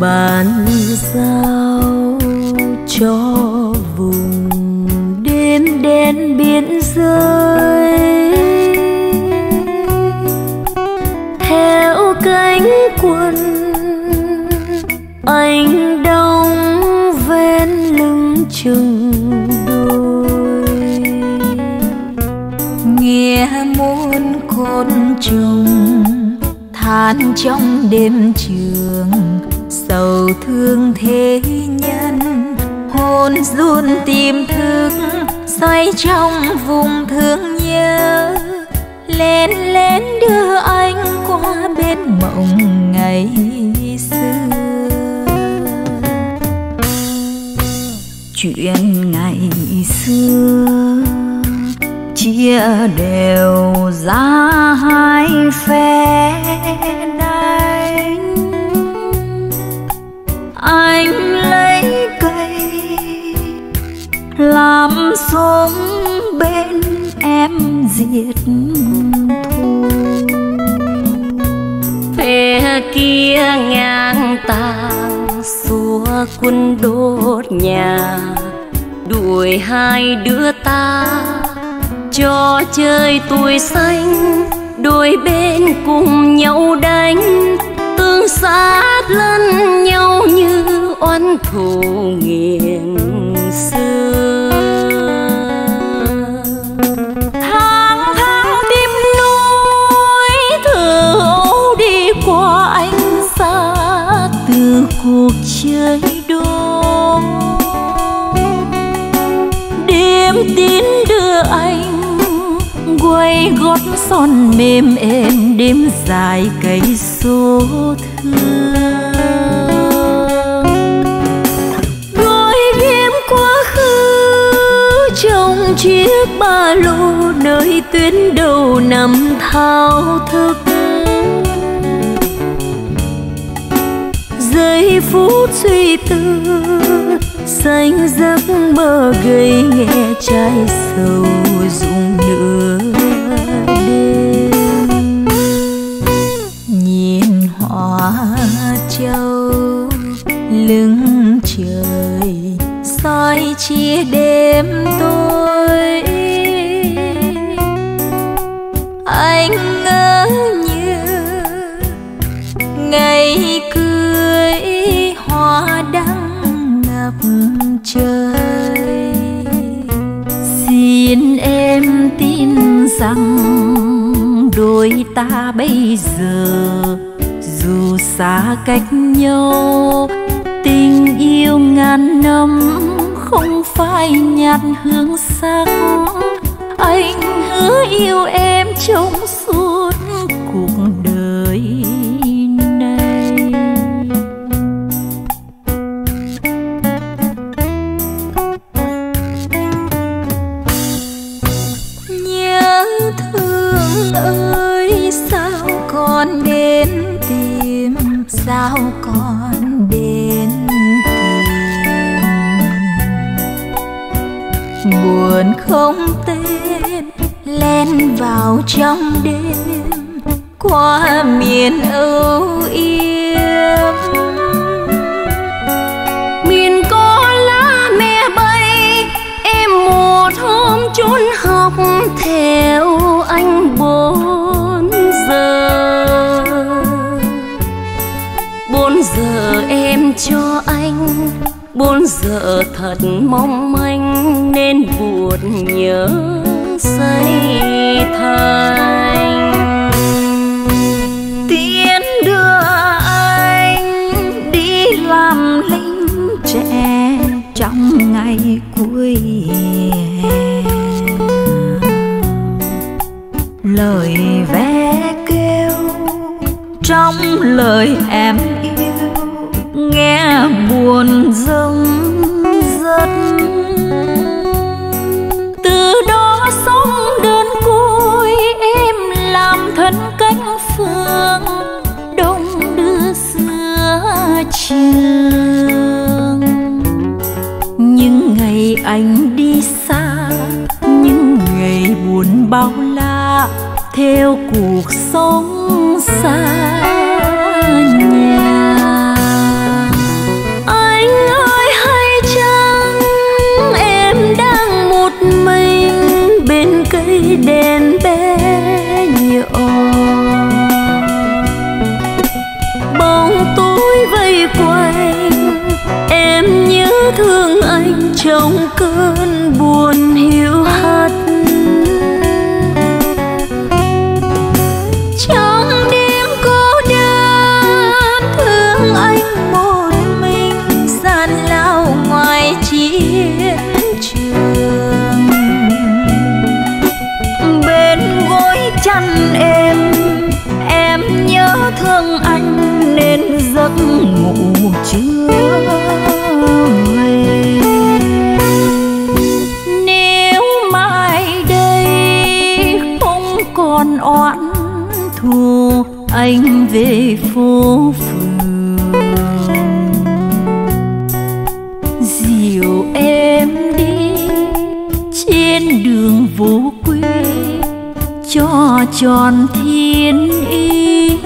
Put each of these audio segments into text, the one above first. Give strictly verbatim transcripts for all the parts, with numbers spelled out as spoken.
bàn giao cho vùng đêm đen biên giới, theo cánh quân anh đóng vén lưng chừng đôi, nghe muôn côn trùng than trong đêm trường sầu thương thế nhân, hồn run tìm thức xoay trong vùng thương nhớ, lén lén đưa anh qua bên mộng ngày xưa. Chuyện ngày xưa chia đều ra hai phe đánh, anh lấy cây làm sống bên em diệt thù, phe kia ngang tàng xua quân đốt nhà, đuổi hai đứa ta cho chơi tuổi xanh, đôi bên cùng nhau đánh tương sát lẫn nhau như oán thù nghiền xưa. Tháng tháng tim núi thử đi qua anh xa từ cuộc chơi đó, đêm tín đưa anh quay gót son mềm êm đêm dài cây số thương. Đôi ghim quá khứ trong chiếc ba lô nơi tuyến đầu nằm thao thức, giây phút suy tư xanh giấc mơ gầy nghe trái sầu rụng nửa đêm, nhìn hoa châu lưng trời soi chia đêm tối, anh ngỡ như ngày cưới hoa đăng ngập trời. Xin em tin rằng đôi ta bây giờ dù xa cách nhau, tình yêu ngàn năm không phải nhạt hương sắc, anh hứa yêu em trong suốt cuộc đời này. Nhớ thương ơi sao con đến tìm, sao con đến tìm buồn không tên len vào trong đêm qua miền âu yếm, miền có lá me bay em một hôm trốn học theo anh bốn giờ, bốn giờ em cho anh bốn giờ thật mong manh nên buồn nhớ say thành. Tiến đưa anh đi làm lính trẻ trong ngày cuối hè, lời vé kêu trong lời em yêu nghe buồn rưng rớt, từ đó sống đơn côi em làm thân cánh phương đông đưa xưa trường. Những ngày anh đi xa, những ngày buồn bao la theo cuộc sống xa nhà. cơn buồn hiu hắt. Trong đêm cô đơn thương anh một mình gian lao ngoài chiến trường, bên gối chăn êm em nhớ thương anh nên giấc ngủ chưa. Oán thù anh về phố phường, dìu em đi trên đường vô quê cho tròn thiên ý.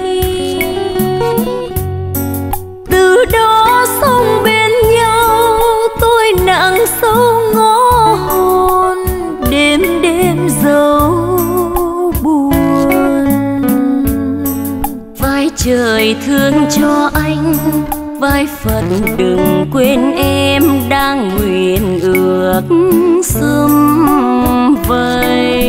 Từ đó sống bên nhau tôi nặng sâu ngõ hồn, đêm đêm dấu trời thương cho anh. Vai Phật đừng quên em đang nguyện ước sum vầy.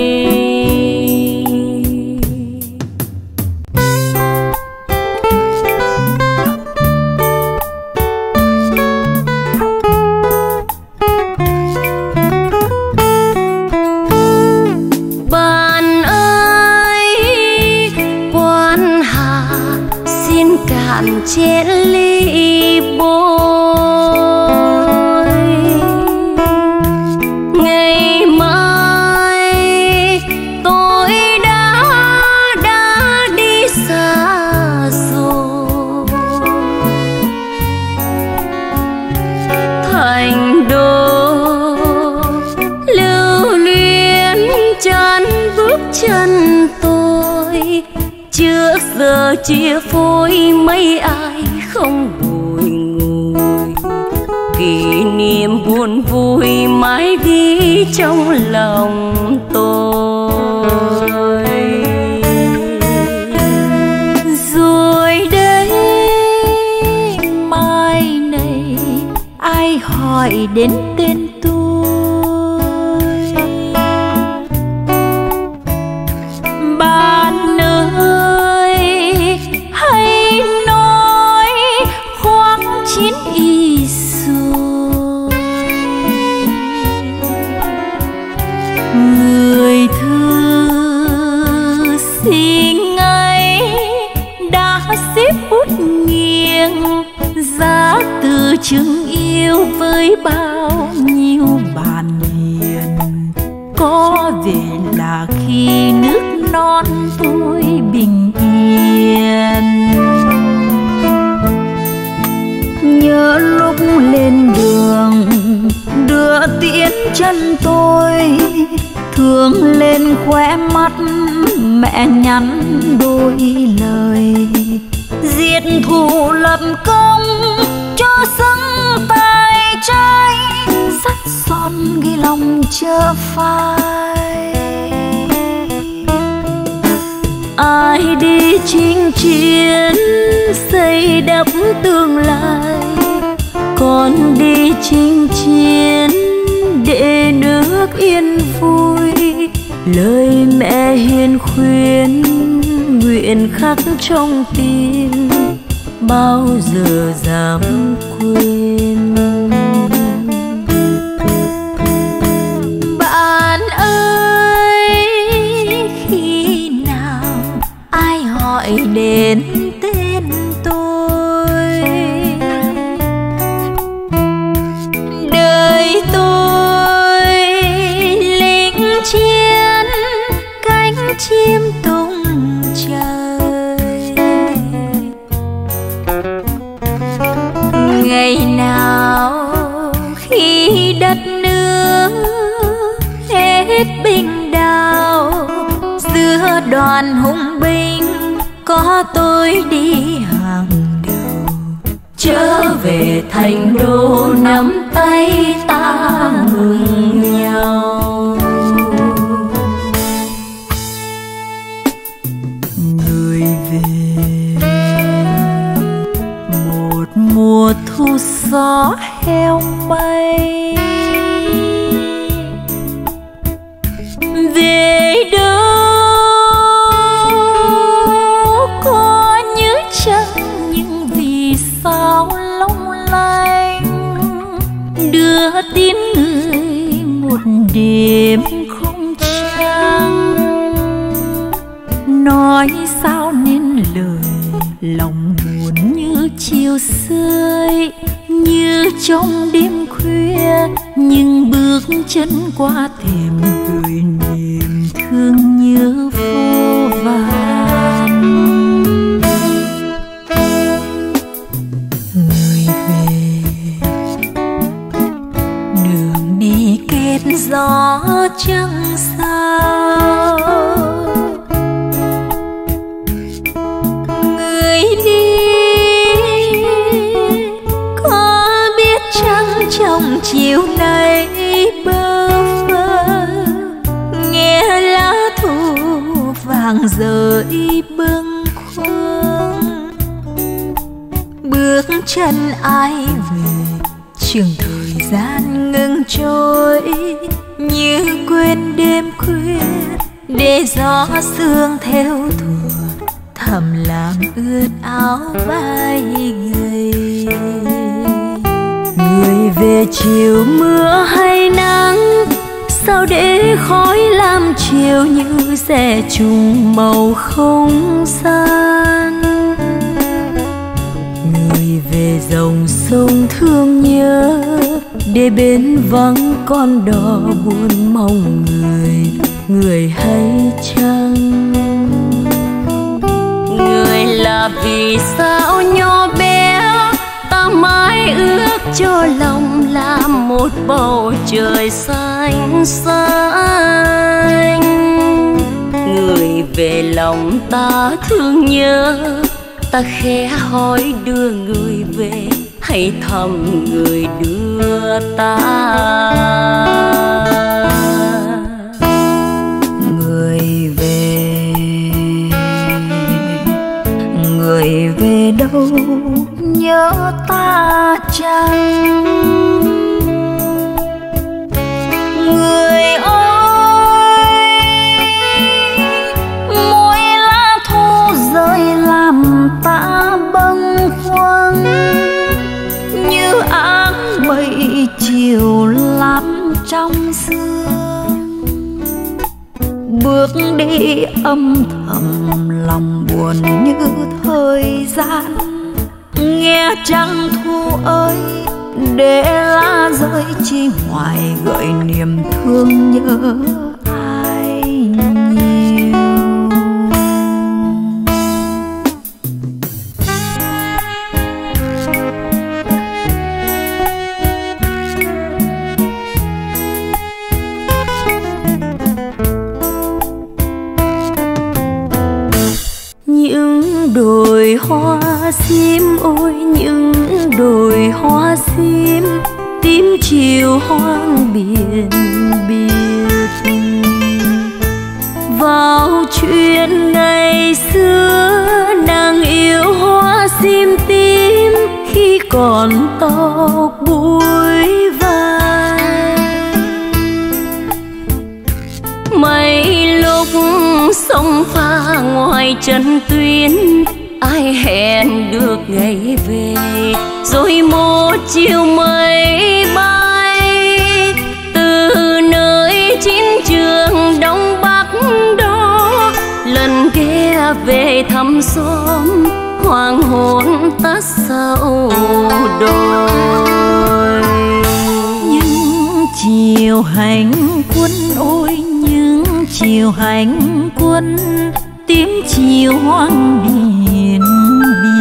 Chén ly bôi ngày mai tôi đã đã đi xa rồi, thành đô lưu luyến chán bước chân tôi. Trước giờ chia phôi mấy ai không bồi ngồi, kỷ niệm buồn vui mãi ghi trong lòng tôi. Rồi đấy mai này ai hỏi đến tên tôi, bạn ơi chừng yêu với bao nhiêu bàn hiền. Có về là khi nước non tôi bình yên, nhớ lúc lên đường đưa tiễn chân tôi, thương lên khóe mắt mẹ nhắn đôi lời diệt thù lập công cho xứng tay trái, sắt son ghi lòng chưa phai. Ai đi chinh chiến xây đắp tương lai, còn đi chinh chiến để nước yên vui. Lời mẹ hiền khuyên nguyện khắc trong tim bao giờ dám quên. Bạn ơi khi nào ai hỏi đến tên tôi, đời tôi lính chiến cánh chim tung trời. Ngày nào khi đất nước hết bình đao, giữa đoàn hùng binh có tôi đi hàng đầu. Trở về thành đô nắm tay ta mừng nhau, người về một mùa thu gió heo bay. đêm không trăng, nói sao nên lời lòng buồn như chiều sưởi, như trong đêm khuya nhưng bước chân qua thềm gửi niềm thương nhớ vô vàn. Người về đường đi kết gió chẳng sao, người đi có biết chăng trong chiều nay bơ vơ nghe lá thu vàng rơi bâng khuâng. Bước chân ai về chừng thời gian ngừng trôi, như quên đêm khuya để gió sương theo thùa thầm làm ướt áo vai gầy. Người về chiều mưa hay nắng, sao để khói làm chiều như rẽ trùng màu không gian. Người về dòng sông thương nhớ, để bến vắng con đò buồn mong người. Người hay chăng người là vì sao nhỏ bé ta mãi ước cho lòng là một bầu trời xanh xanh. Người về lòng ta thương nhớ, ta khẽ hỏi đưa người về hãy thăm người đưa ta. Người về, người về đâu nhớ ta chăng? Người ơi, mỗi lá thu rơi làm ta bâng khuâng, như áng mây chiều lắm trong sương. Bước đi âm thầm lòng buồn như thời gian, nghe trăng thu ơi để lá rơi chi hoài gợi niềm thương nhớ ai nhiều. Đồi hoa sim ôi những đồi hoa sim, tím chiều hoang biển biệt vào chuyện ngày xưa. Nàng yêu hoa sim tím khi còn tóc bụi vàng, mấy lúc sông pha ngoài trần tuyến ai hẹn được ngày về, rồi một chiều mây bay từ nơi chiến trường Đông Bắc đó lần ghé về thăm xóm hoàng hôn tắt sau đồi. Những chiều hành quân ôi những chiều hành quân, tím chiều hoang biển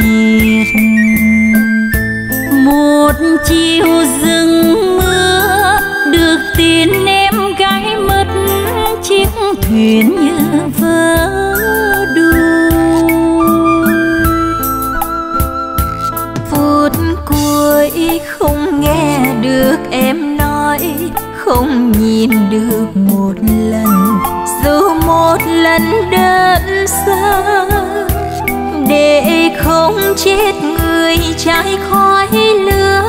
biệt một chiều rừng mưa, được tin em gái mất chiếc thuyền như vỡ đuôi. Phút cuối không nghe được em nói, không nhìn được một lần dù một lần đơn sơ, để không chết người trai khói lửa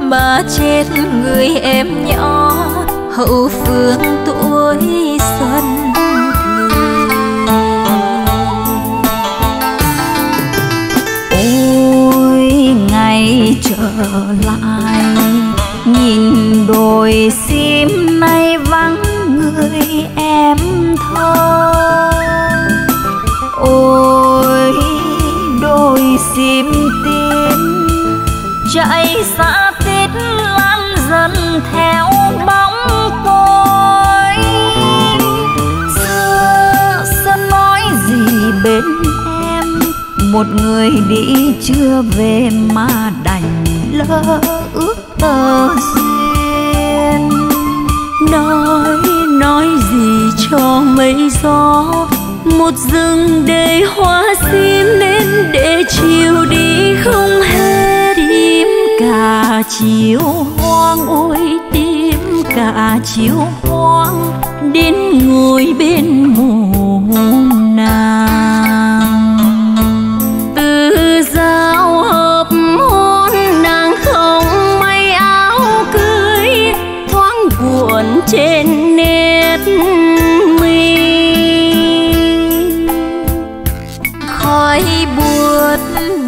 mà chết người em nhỏ hậu phương tuổi xuân. Ôi ngày trở lại nhìn đồi sim nay vắng, Ôi đôi sim tím chạy xa tít lan dần theo bóng tôi. Xưa xưa nói gì bên em, một người đi chưa về mà đành lỡ ước tơ duyên. Nói nói gì cho mấy gió, một rừng đầy hoa sim đến để chiều đi không hết. Tím cả chiều hoang, ôi tím cả chiều hoang, đến ngồi bên mồ nàng. Từ giao hợp hôn nàng không may áo cưới, thoáng cuộn trên nét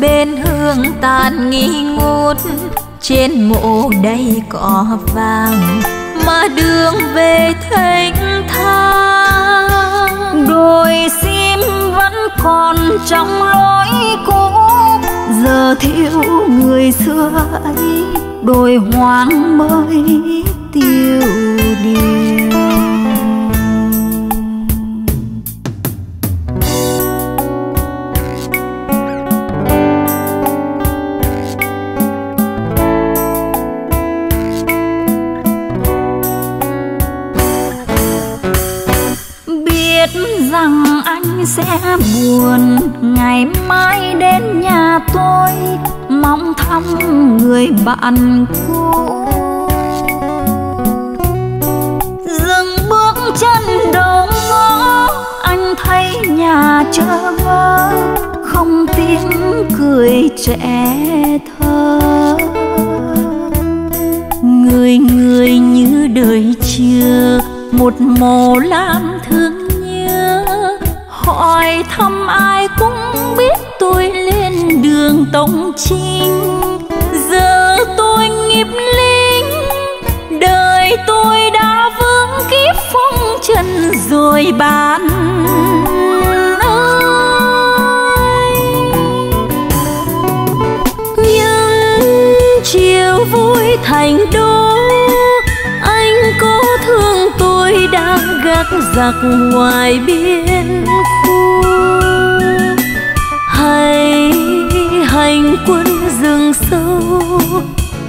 bên hương tàn nghi ngút. Trên mộ đầy cỏ vàng mà đường về thênh thang. Đôi sim vẫn còn trong lối cũ, giờ thiếu người xưa ấy, đôi hoang mới tiêu điều. Rằng anh sẽ buồn ngày mai đến nhà tôi mong thăm người bạn cũ. Dừng bước chân đầu ngõ, anh thấy nhà trơ vơ, không tiếng cười trẻ thơ. Người người như đời chưa, một mồ lam thương, hỏi thăm ai cũng biết tôi lên đường Tông Chinh. Giờ tôi nghiệp linh, đời tôi đã vướng kiếp phong trần rồi bạn ơi. Nhưng chiều vui thành đô, anh có thương tôi đang gác giặc ngoài biên. Hay hành quân rừng sâu,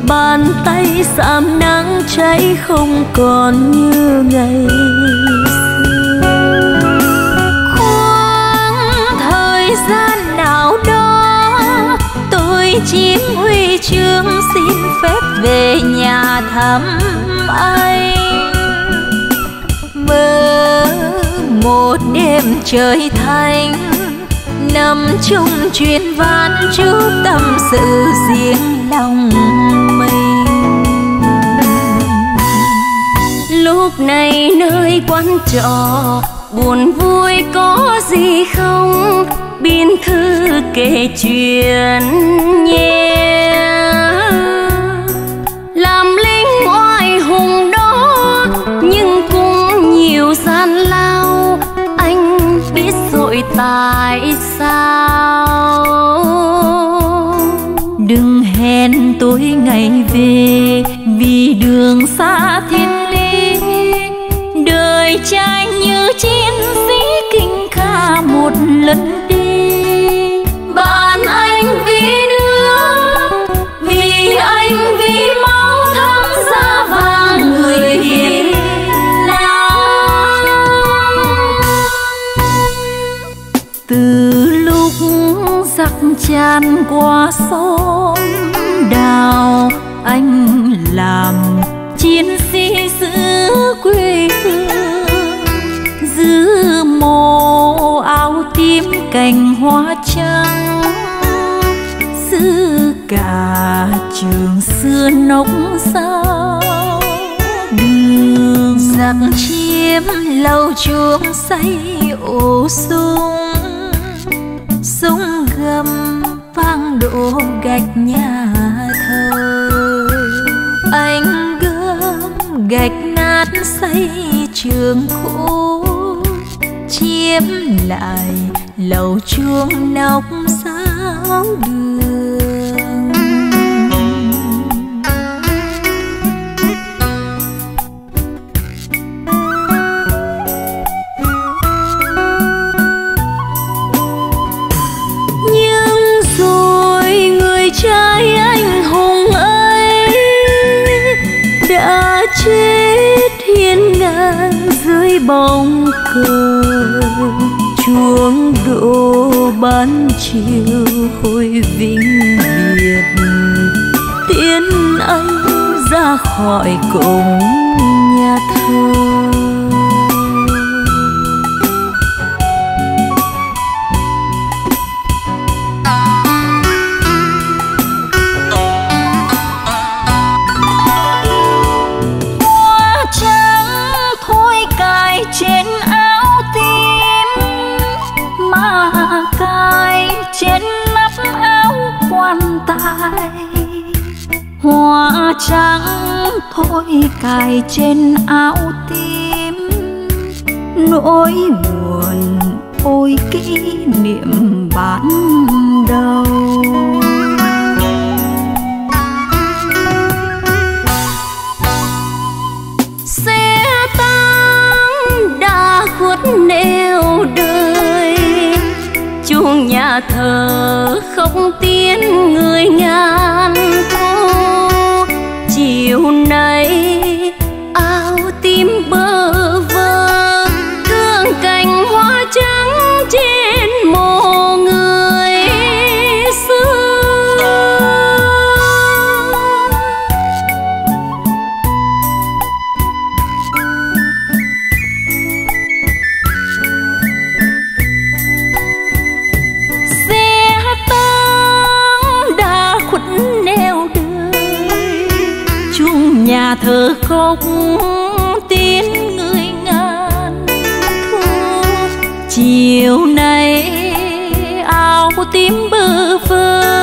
bàn tay sạm nắng cháy không còn như ngày xưa. Khoảng thời gian nào đó tôi chiếm huy chương, xin phép về nhà thăm anh. Mơ một đêm trời thanh, nằm chung chuyện ván chú tâm sự riêng lòng mình. Lúc này nơi quán trọ buồn vui có gì không, biên thư kể chuyện nhé. Làm lính oai hùng đó nhưng cũng nhiều gian lao, anh biết rồi tại sao. Đừng hẹn tối ngày về vì đường xa thiên lý, đời trai như chiến sĩ kinh ca một lần đi. Bạn anh vì nước, vì anh vì máu tham gia và người hiền. Tràn qua xóm đào, anh làm chiến sĩ giữ quê hương, giữ màu áo tím cành hoa trắng, giữ cả trường xưa nóng sao. Đường giặc chiếm lâu chuông xây ổ súng, súng gầm vang đổ gạch nhà thờ. Anh gớm gạch nát xây trường cũ, chiếm lại lầu chuông nóc giáo đường. Nhưng rồi người trai anh hùng ấy đã chết hiên ngang dưới bóng cờ. Chuông đổ ban chiều hồi vĩnh biệt, tiễn anh ra khỏi cổng nhà thờ. Hoa trắng thôi cài trên áo tím, mà cài trên nắp áo quan tài. Hoa trắng thôi cài trên áo tím, nỗi buồn ôi kỷ niệm ban đầu. Xe tang đã khuất nẻo đời, chuông nhà thờ không tiếng người ngàn thu. Chiều nay áo tím bơ vơ, thương cành hoa trắng trên mồ người xưa. Xe tang đã khuất nẻo đời, chuông nhà thờ khóc tiếng người ngàn thu. Chiều nay áo tím bơ vơ,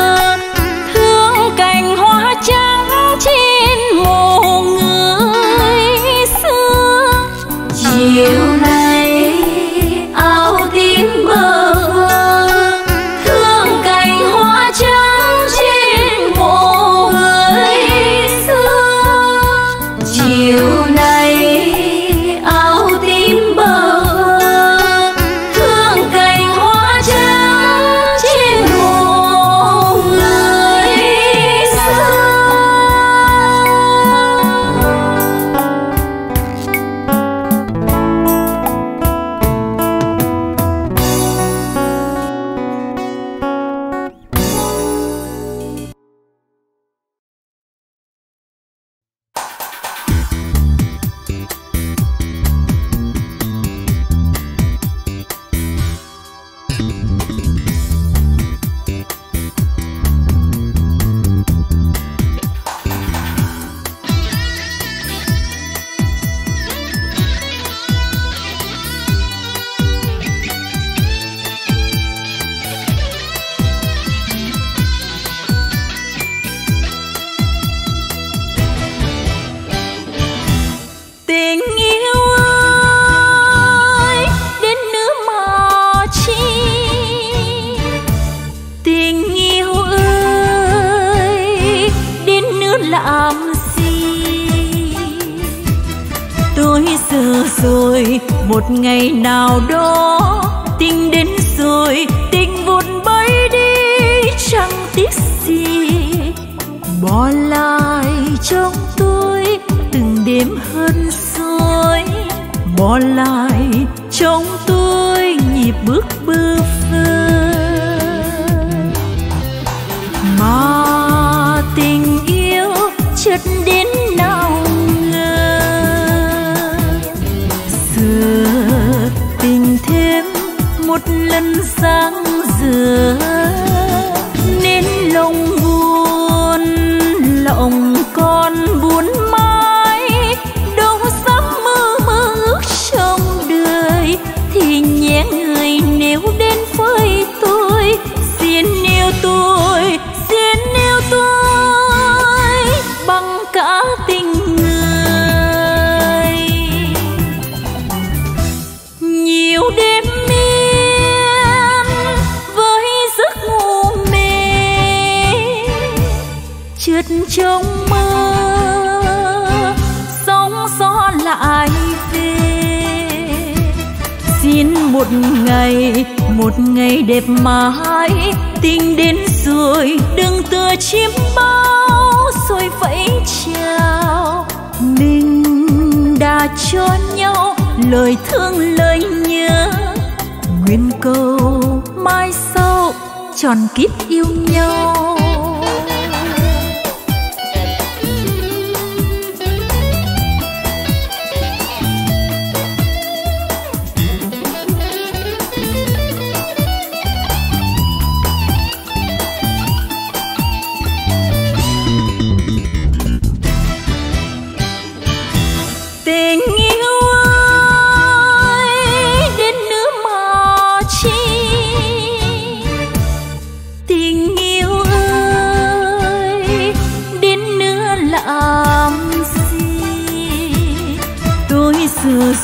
thương cành hoa trắng trên mồ người xưa. Chiều nay áo tím bơ vơ, thương cành hoa trắng trên mồ người xưa. Chiều nay áo tím bơ vơ, thương cành hoa trắng trên mồ người xưa. Rồi một ngày nào đó tình đến rồi, tình vụt bay đi chẳng tiếc gì, bỏ lại trong tôi từng đêm hơn rồi, bỏ lại trong tôi nhịp bước bơ phơ. Mà tình yêu chợt đến nào tình thêm một lần sáng dừa, nên lòng buồn lòng con buồn mãi, đâu dám mơ mơ ước trong đời. Thì nhé người nếu đến với tôi, xin yêu tôi, xin yêu tôi bằng cả tình người. Nhiều đêm chợt trong mơ sóng gió lại về, xin một ngày một ngày đẹp mãi tình đến rồi đừng tựa chim bao rồi vẫy chào. Mình đã cho nhau lời thương lời nhớ, nguyện cầu mai sau tròn kiếp yêu nhau.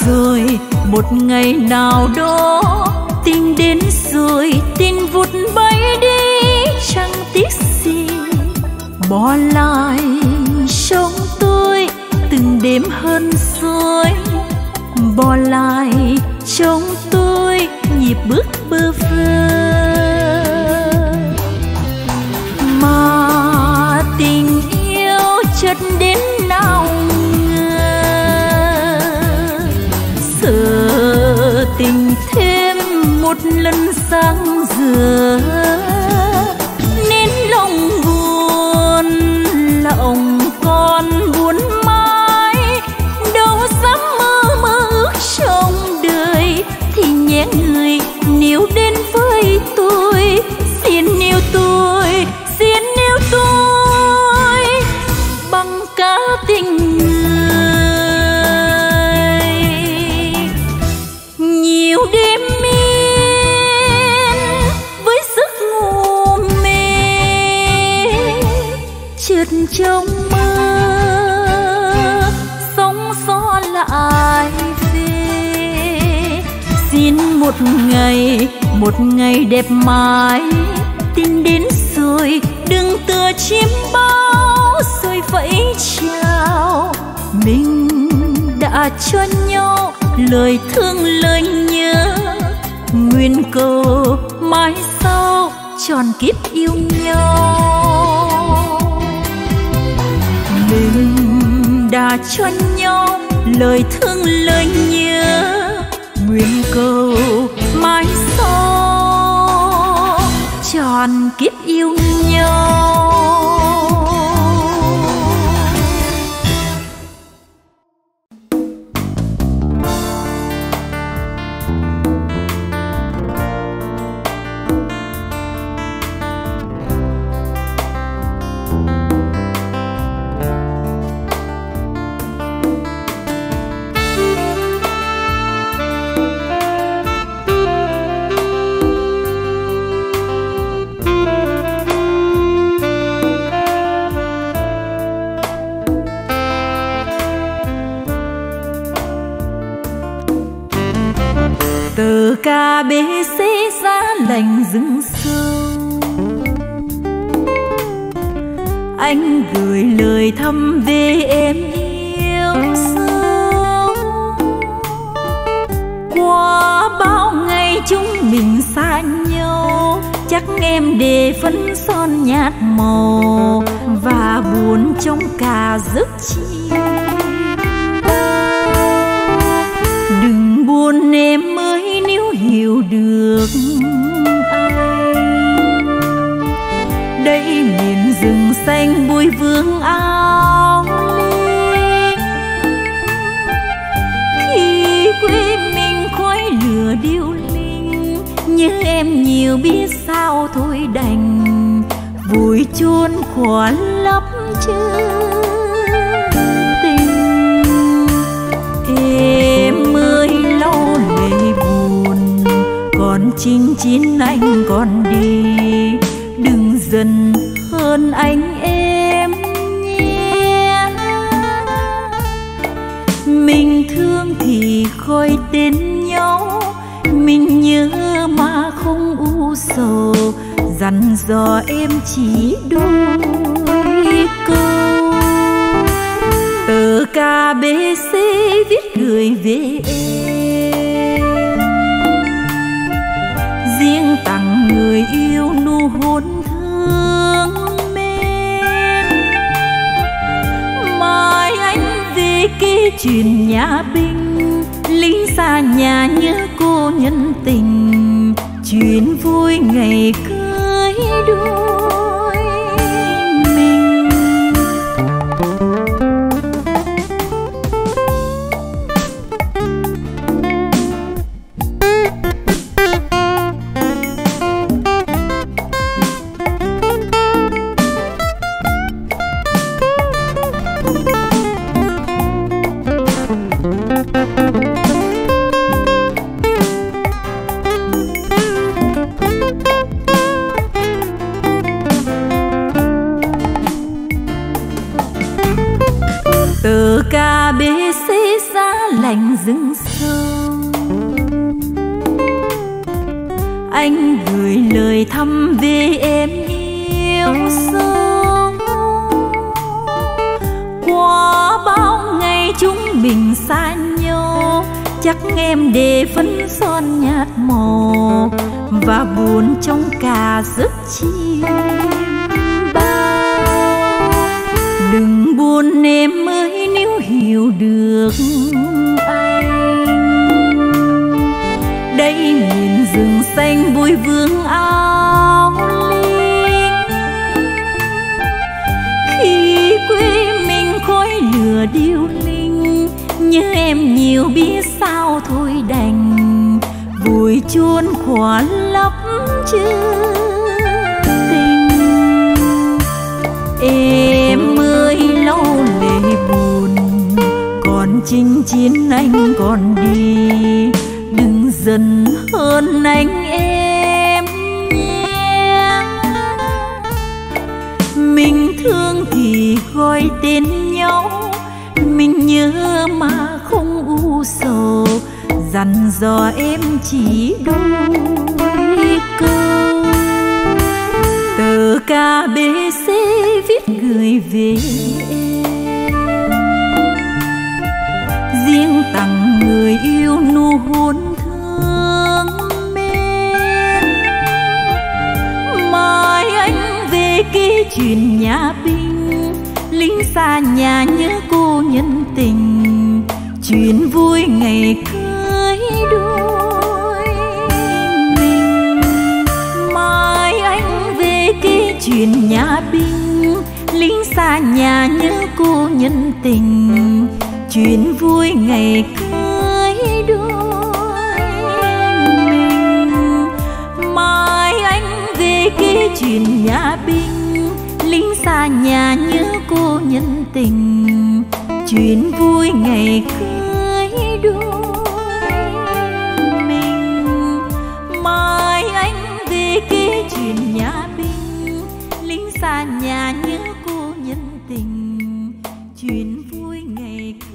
Rồi một ngày nào đó tình đến rồi tin vụt bay đi chẳng tiếc gì, bỏ lại trong tôi từng đêm hơn rồi, bỏ lại trong tôi nhịp bước bơ vơ. Mà tình yêu chợt đến nào tình thêm một lần sáng dừa, nên lòng buồn lòng con buồn mãi, đâu dám mơ mơ ước trong đời. Thì nhé người nếu đến với tôi, xin yêu tôi, xin yêu tôi bằng cả tình người. Trong mơ sóng gió lại về, xin một ngày một ngày đẹp mãi tình đến rồi đừng tựa chim bao rồi vẫy chào. Mình đã cho nhau lời thương lời nhớ, nguyện cầu mai sau tròn kiếp yêu nhau. Mình đã cho nhau lời thương lời nhớ, nguyện cầu mãi sau tròn kiếp yêu nhau. Cà bê xế ra lành rừng sâu, anh gửi lời thăm về em yêu sâu. Qua bao ngày chúng mình xa nhau, chắc em để phấn son nhạt màu và buồn trong cả giấc chiều. Đừng buồn em ơi, hiểu được anh đây miền rừng xanh bụi vương áo lên. Khi quê mình khói lửa điêu linh, như em nhiều biết sao thôi đành vùi chôn khó lắm chứ tình. Em ơi lâu lệ buồn còn chinh chín anh còn đi, đừng dần hơn anh em nhé. Mình thương thì gọi tên nhau, mình nhớ mà không u sầu, dặn dò em chỉ đôi. về em. Riêng tặng người yêu nụ hôn thương mến, mai anh về ký chuyện nhà binh. Lính xa nhà nhớ cô nhân tình, chuyện vui ngày cưới đôi mình. Rừng sâu anh gửi lời thăm về em yêu sâu. Qua bao ngày chúng mình xa nhau, chắc em để phấn son nhạt màu và buồn trong cả giấc chiêm bao. Đừng buồn em ơi nếu hiểu được đây miền rừng xanh vui vương áo lính. Khi quê mình khói lửa điêu linh, nhớ em nhiều biết sao thôi đành vùi chôn khóa lấp chữ tình. Em ơi lâu lệ buồn, còn chinh chiến anh còn đi, đừng dần hơn anh em nhé. Mình thương thì gọi tên nhau, mình nhớ mà không u sầu, dặn dò em chỉ đôi câu. Tờ ca bê xê viết gửi về em, riêng tặng người yêu nụ hôn ký chuyện nhà binh. Lính xa nhà nhớ cô nhân tình, chuyện vui ngày cưới đôi mình. Mai anh về ký chuyện nhà binh, lính xa nhà nhớ cô nhân tình, chuyện vui ngày cưới đôi mình. Mai anh về ký chuyện nhà binh, lính xa nhà nhớ cô nhân tình, chuyện vui ngày cưới đôi mình. Mai anh về ký chuyện nhà binh, lính xa nhà nhớ cô nhân tình, chuyện vui ngày cưới.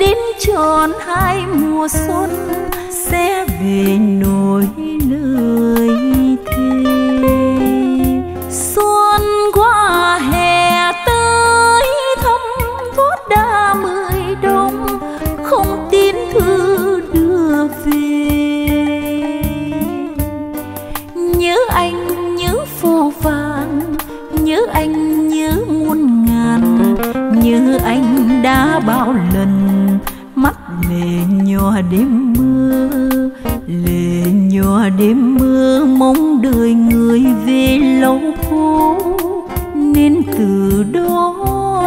Đến tròn hai mùa xuân sẽ về nỗi lỡ. đã bao lần mắt lệ nhòa đêm mưa, lệ nhòa đêm mưa mong đợi người về lâu khô, nên từ đó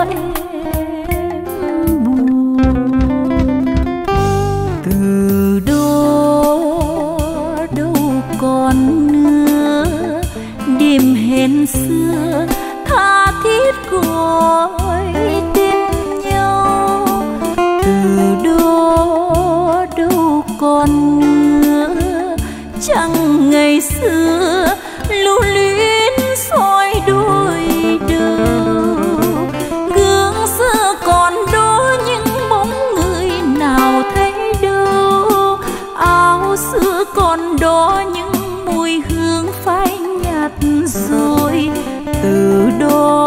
em buồn, từ đó đâu còn nữa đêm hẹn xưa tha thiết gọi tên nhau, từ đó đâu còn nữa chẳng ngày xưa lưu luyến soi đôi đầu, gương xưa còn đó những bóng người nào thấy đâu, áo xưa còn đó những mùi hương phai nhạt rồi, từ đó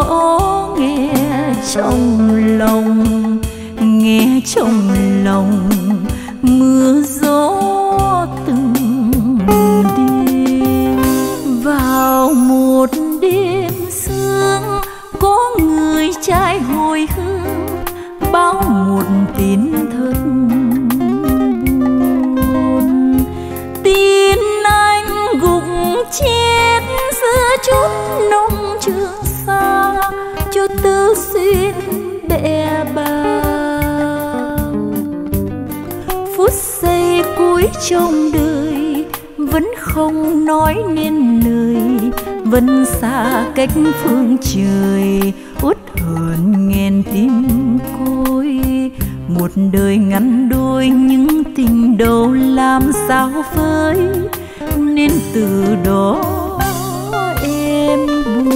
nghe trong lòng, nghe trong lòng mưa gió từng đêm. Vào một đêm sương có người trai hồi hương bao một tin thân buồn, tin anh gục chết giữa chút nông trường xa, cho tứ xuyên bè bao phút giây cuối trong đời, vẫn không nói nên lời, vẫn xa cách phương trời, uất hờn nghẹn tim côi. Một đời ngắn đôi những tình đầu làm sao với, nên từ đó em buồn.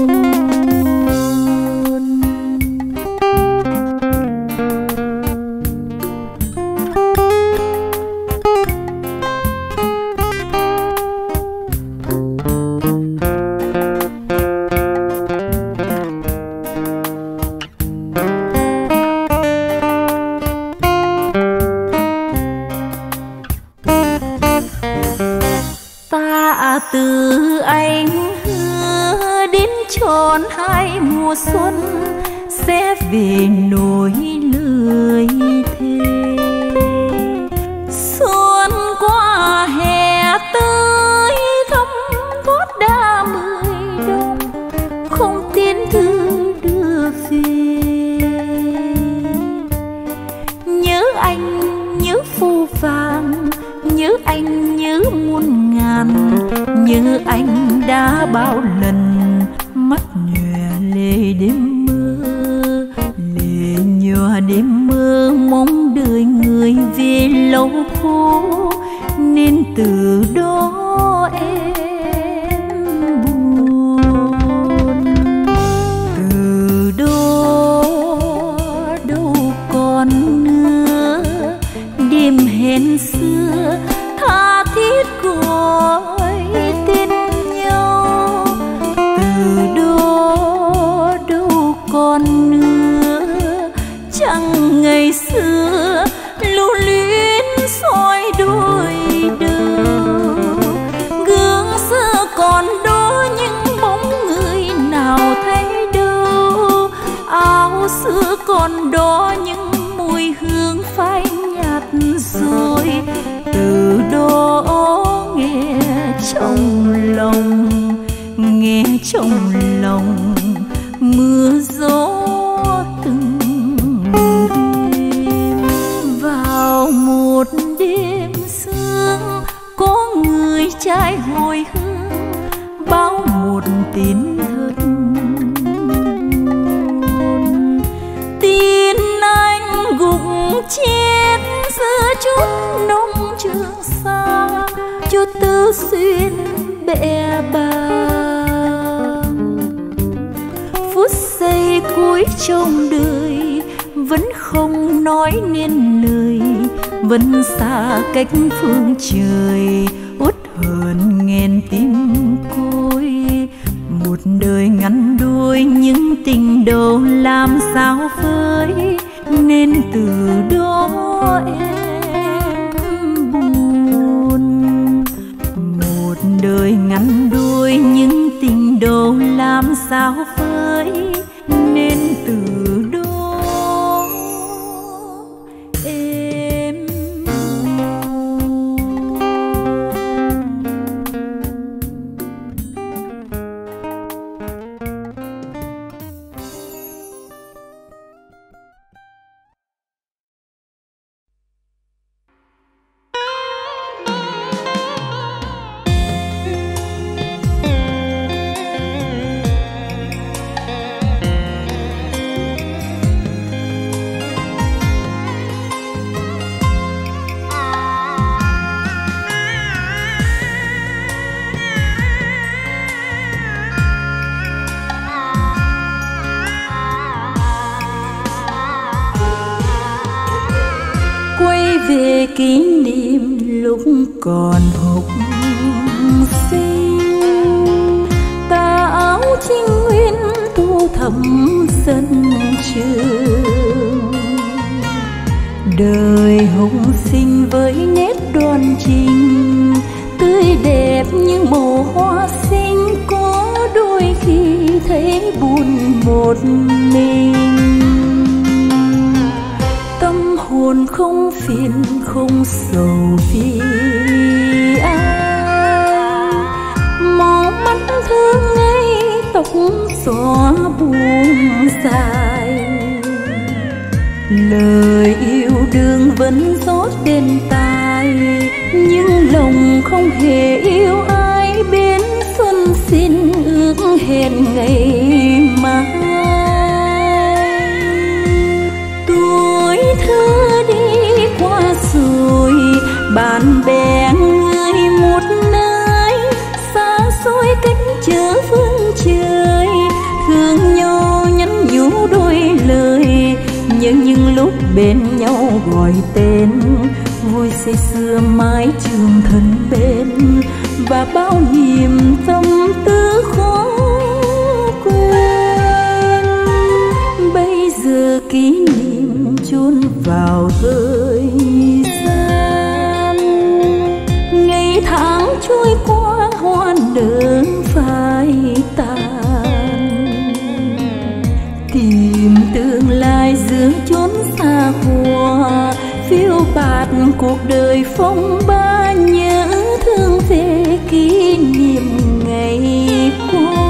Ta từ anh tròn hai mùa xuân sẽ về nỗi lời thề, xuân qua hè tới thấm thoát đã mười đông, không tin thư đưa về. Nhớ anh nhớ phù vàng, nhớ anh nhớ muôn ngàn, nhớ anh đã bao lần mắt nhòe lệ đêm mưa, lệ nhòa đêm mưa mong đợi người về lâu khô, nên từ đó em buồn, từ đó đâu còn nữa đêm hẹn xưa tha thiết gọi tên nhau, từ đó đâu còn nữa chẳng ngày xưa lưu luyến soi đôi đầu, gương xưa còn đó những bóng người nào thấy đâu, áo xưa còn đó những mùi hương phai nhạt rồi, từ đó nghe trong lòng, nghe trong lòng mưa gió từng đêm. Vào một đêm sương có người trai hồi hương bao một tin thân, tin anh gục chết giữa chút nông trường xa, cho tứ xuyên bè bao phút giây cuối trong đời, vẫn không nói nên lời, vẫn xa cách phương trời, uất hờn nghẹn tim côi. Một đời ngắn đôi những tình đầu làm sao với, nên từ đó em buồn, một đời ngắn đôi những tình đầu làm sao với, nên từ đó về kỷ niệm lúc còn học sinh, tà áo trinh nguyên tu thầm sân trường. Đời hồng sinh với nét đoan trình, tươi đẹp như màu hoa xinh, có đôi khi thấy buồn một mình. Tâm hồn không phiền không sầu vì ai, màu mắt thương ngây tóc xóa buông dài. Lời yêu đương vẫn rót đền tai, nhưng lòng không hề yêu ai. Bên xuân xin ước hẹn ngày mai. Tuổi thơ đi qua rồi, bạn bè người một nơi, xa xôi cách chớ phương trời. Thương nhau nhắn nhủ đôi lời, nhớ những lúc bên nhau gọi tên. Vui say xưa mãi trường thân bên, và bao niềm tâm tư khó quên. Bây giờ kỷ niệm chôn vào thời gian, ngày tháng trôi qua hoa nở phai tàn. Tìm tương lai giữa chốn xa hoa, phiêu bạt cuộc đời phong ba. Nhớ thương về kỷ niệm ngày qua.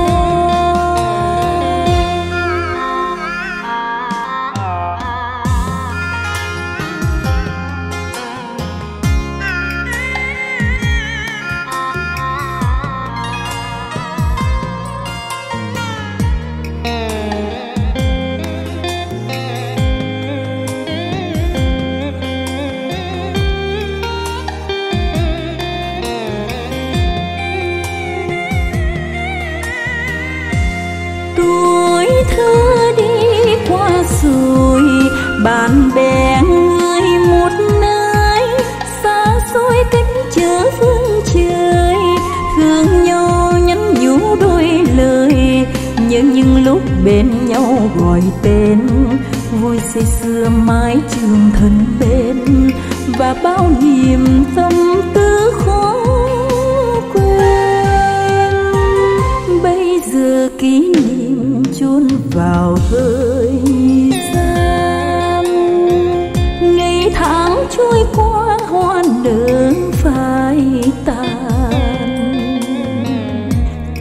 Bạn bè người một nơi, xa xôi cách chớ phương trời. Thương nhau nhắn nhủ đôi lời, nhớ những lúc bên nhau gọi tên. Vui say xưa mãi trường thân bên, và bao niềm tâm tư khó quên. Bây giờ kỷ niệm chôn vào hơi tháng trôi qua hoa nở phai tàn.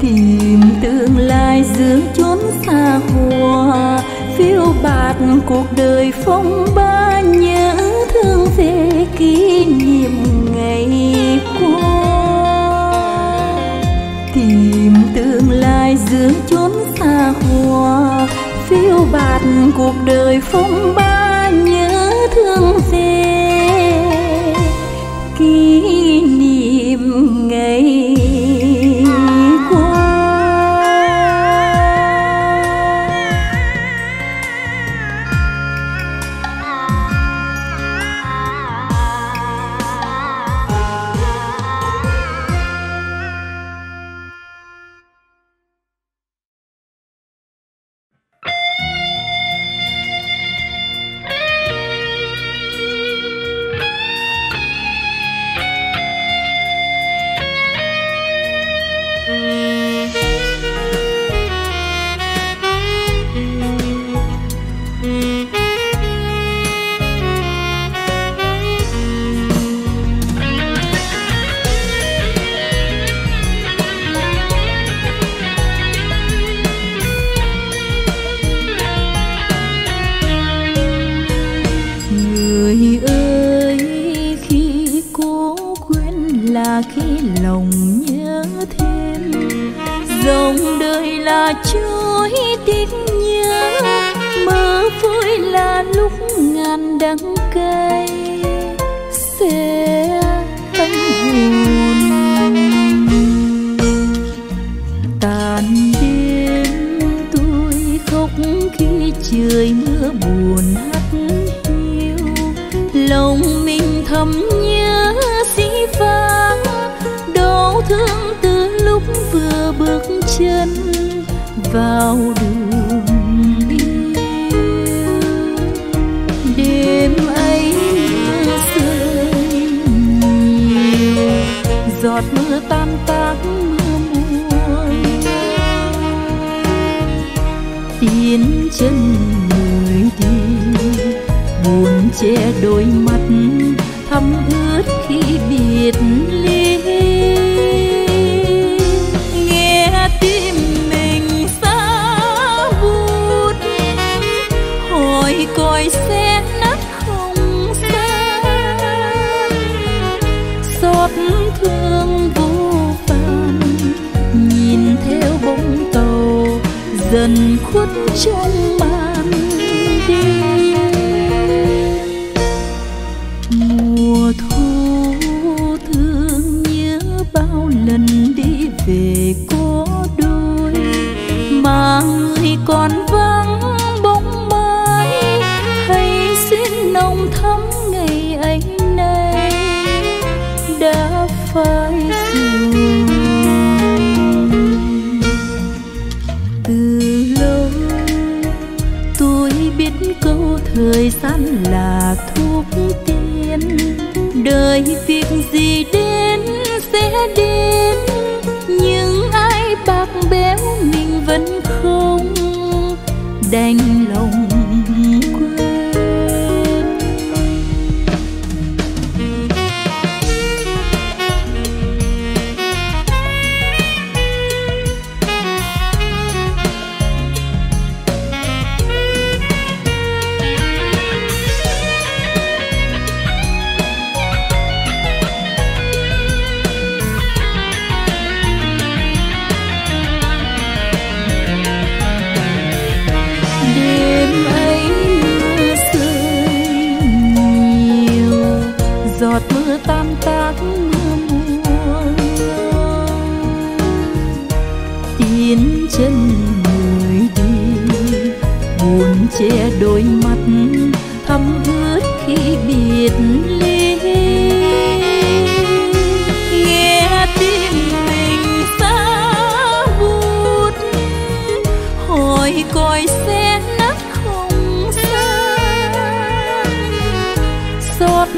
Tìm tương lai giữa chốn xa hoa, phiêu bạt cuộc đời phong ba. Nhớ thương về kỷ niệm ngày qua, tìm tương lai giữa chốn xa hoa, phiêu bạt cuộc đời phong ba. Nhớ thương về kỷ niệm ngày trời mưa buồn hắt hiu lòng mình. thầm nhớ dĩ vãng đau thương từ lúc vừa bước chân vào đường yêu. Đêm ấy mưa rơi nhiều, giọt mưa tan tác mưa muôn tiến chân người đi, buồn che đôi mắt thấm ướt khi biệt ly. Nghe tim mình xa vút, hỏi coi sẽ nát không xa, xót thương vô vàn nhìn theo bóng tàu dần khuất trong màn đêm. Mùa thu thương nhớ bao lần đi về có đôi, mà người còn vắng bóng mai hay xin nồng thắm ngày ấy nay đã phai rồi. Từ lâu tôi biết câu thời gian là thuốc tiên, đời việc gì đến sẽ đến, nhưng ai bạc béo mình vẫn không đành lòng quên. Giọt mưa tan tác mưa muôn tiến chân người đi, buồn che đôi mắt thấm ướt khi biệt ly. Nghe tim mình xa vút, hỏi coi sẽ nát không xa, xót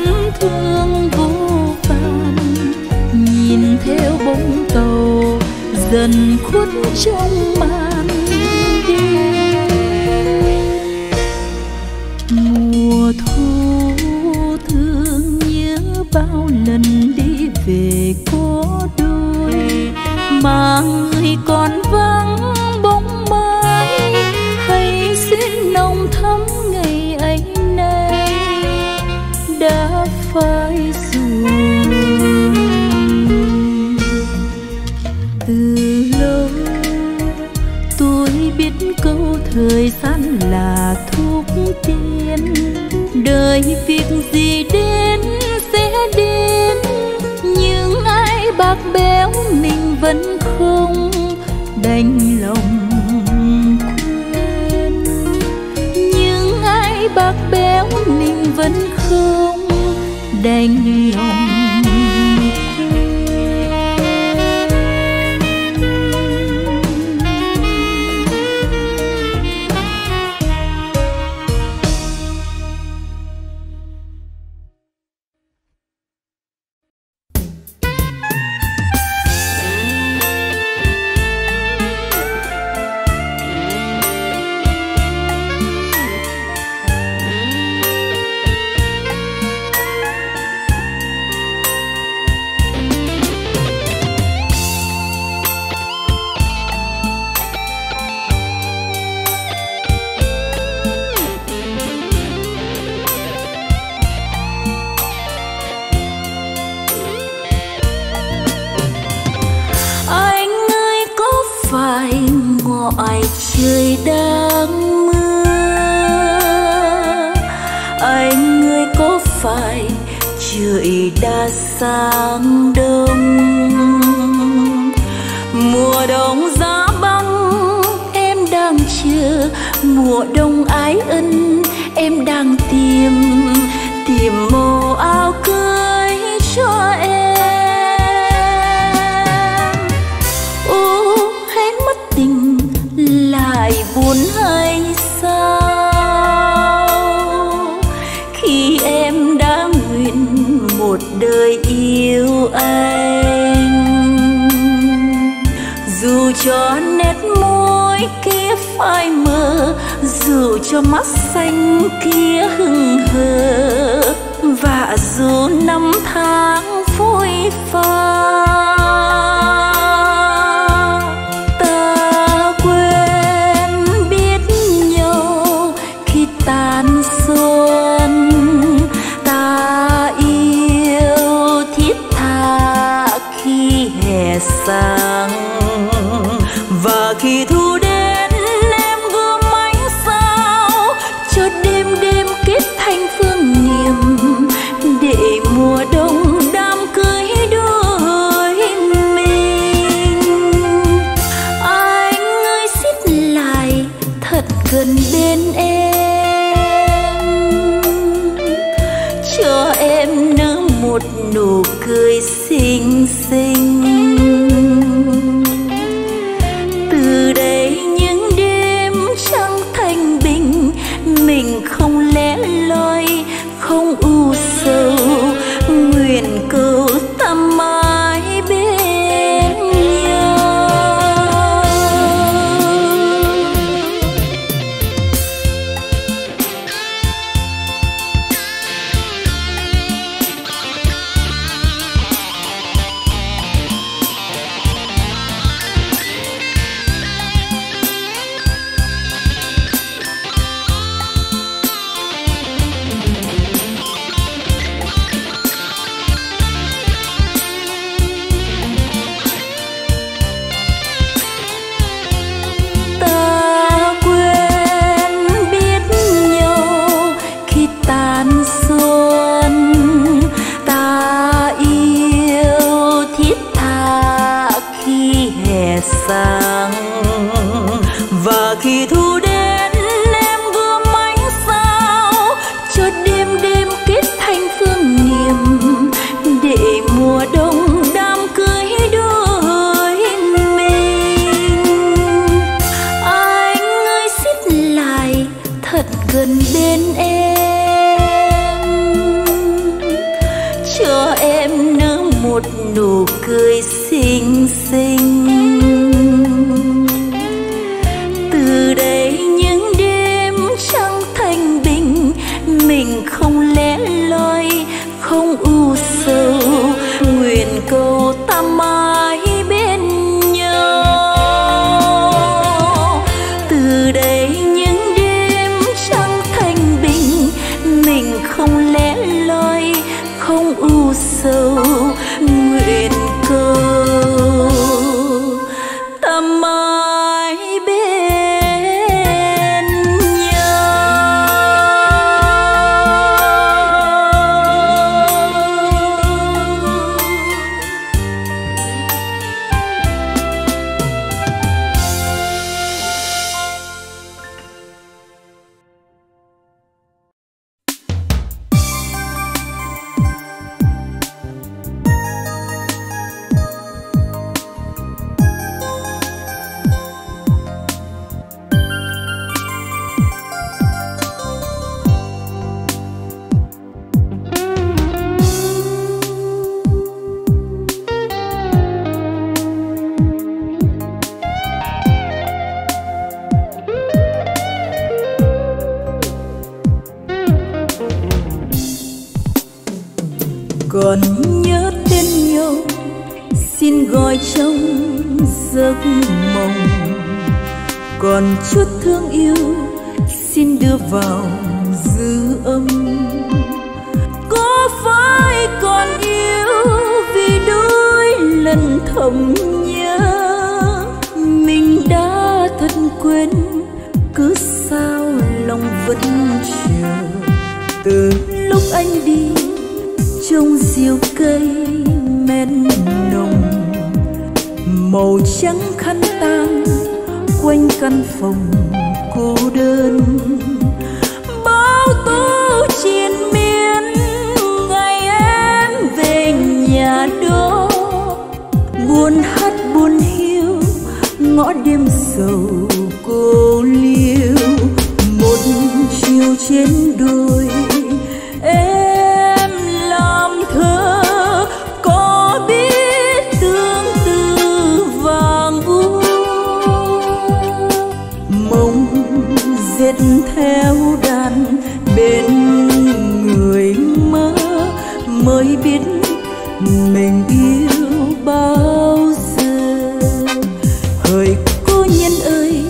thương vô vàn nhìn theo bóng tàu dần khuất trong màn đêm. Mùa thu thương nhớ bao lần đi về có đôi, mà người còn vắng bóng mai hay xin nồng thắm ngày ấy nay đã phai rồi. Từ lâu tôi biết câu thời gian là thuốc tiên, đời việc gì đến sẽ đến, nhưng ai bạc béo mình vẫn không đành lòng quên, nhưng ai bạc béo mình vẫn không đành lòng. Trời đang mưa, anh ơi có phải trời đã sang đông? Mùa đông giá băng em đang chờ, mùa đông ái ân em đang tìm tìm màu áo cưới. một đời yêu anh. Dù cho nét môi kia phai mờ, dù cho mắt xanh kia hừng hờ, và dù năm tháng phôi pha, và khi thu đến em gom ánh sao cho đêm đêm kết thành phương niệm, để mùa đông đám cưới đôi mình. Anh ơi xích lại thật gần bên em, cho em nở một nụ cười xinh xinh. Và khi thu đến em gom ánh sao cho đêm đêm kết thành phương niệm, để mùa đông đám cưới đôi mình. Anh ơi xích lại thật gần bên em, cho em nở một nụ cười xinh xinh. Không lẽ loi, không u sầu, nguyện cầu ta mãi bên nhau. Từ đây những đêm trăng thanh bình, mình không lẽ loi, không u sầu, nguyện cầu ta mãi bên. Còn nhớ tên nhau xin gọi trong giấc mộng, còn chút thương yêu xin đưa vào dư âm. Có phải còn yêu vì đôi lần thầm nhớ, mình đã thật quên cứ sao lòng vẫn chờ. Từ lúc anh đi trong diều cây men nồng, màu trắng khăn tang quanh căn phòng cô đơn. Bao tố triền miên ngày em về nhà đó, buồn hát buồn hiu ngõ đêm sầu cô liêu. Một chiều trên đồi em làm thơ mới biết mình yêu bao giờ. Hỡi cô nhân ơi,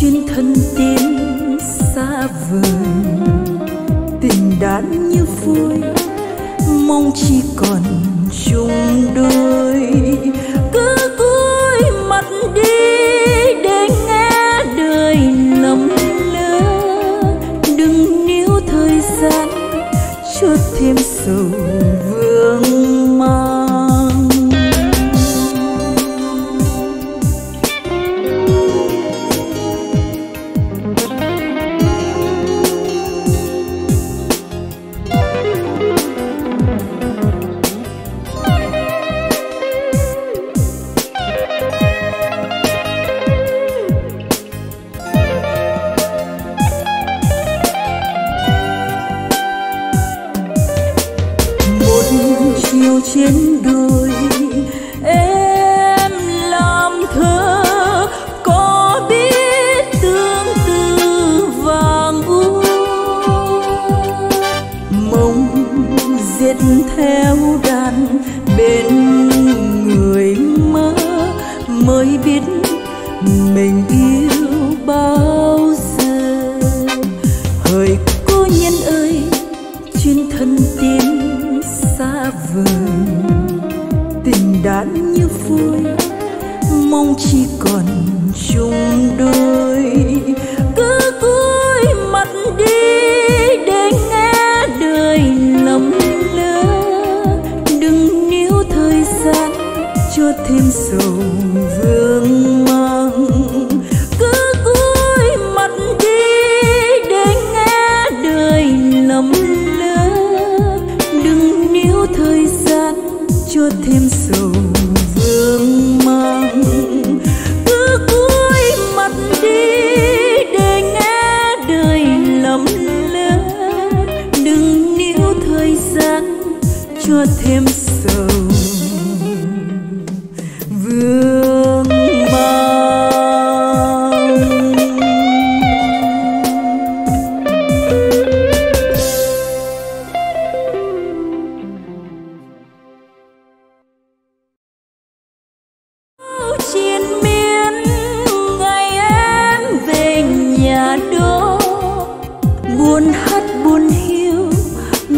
chuyên thân tiến xa vời, tình đán như vui mong chỉ còn chung đôi. Cứ cúi mặt đi để nghe đời lầm lỡ, đừng níu thời gian chút thêm sầu vương mang. Trên đôi em làm thơ, có biết tương tư vàng u mong diệt theo đàn bên người mơ, mới biết mình yêu bao giờ. Hỡi cô nhân ơi, chuyên thân tiến xa vời, tình đán như vui mong chỉ còn chung đôi. Cứ cúi mặt đi để nghe đời lầm lỡ, đừng níu thời gian cho thêm sầu vương mang. Cứ cúi mặt đi để nghe đời lầm lỡ, đừng níu thời gian cho thêm sầu vương mang. Cứ cúi mặt đi để nghe đời lầm lỡ, đừng níu thời gian cho thêm sầu vương mang.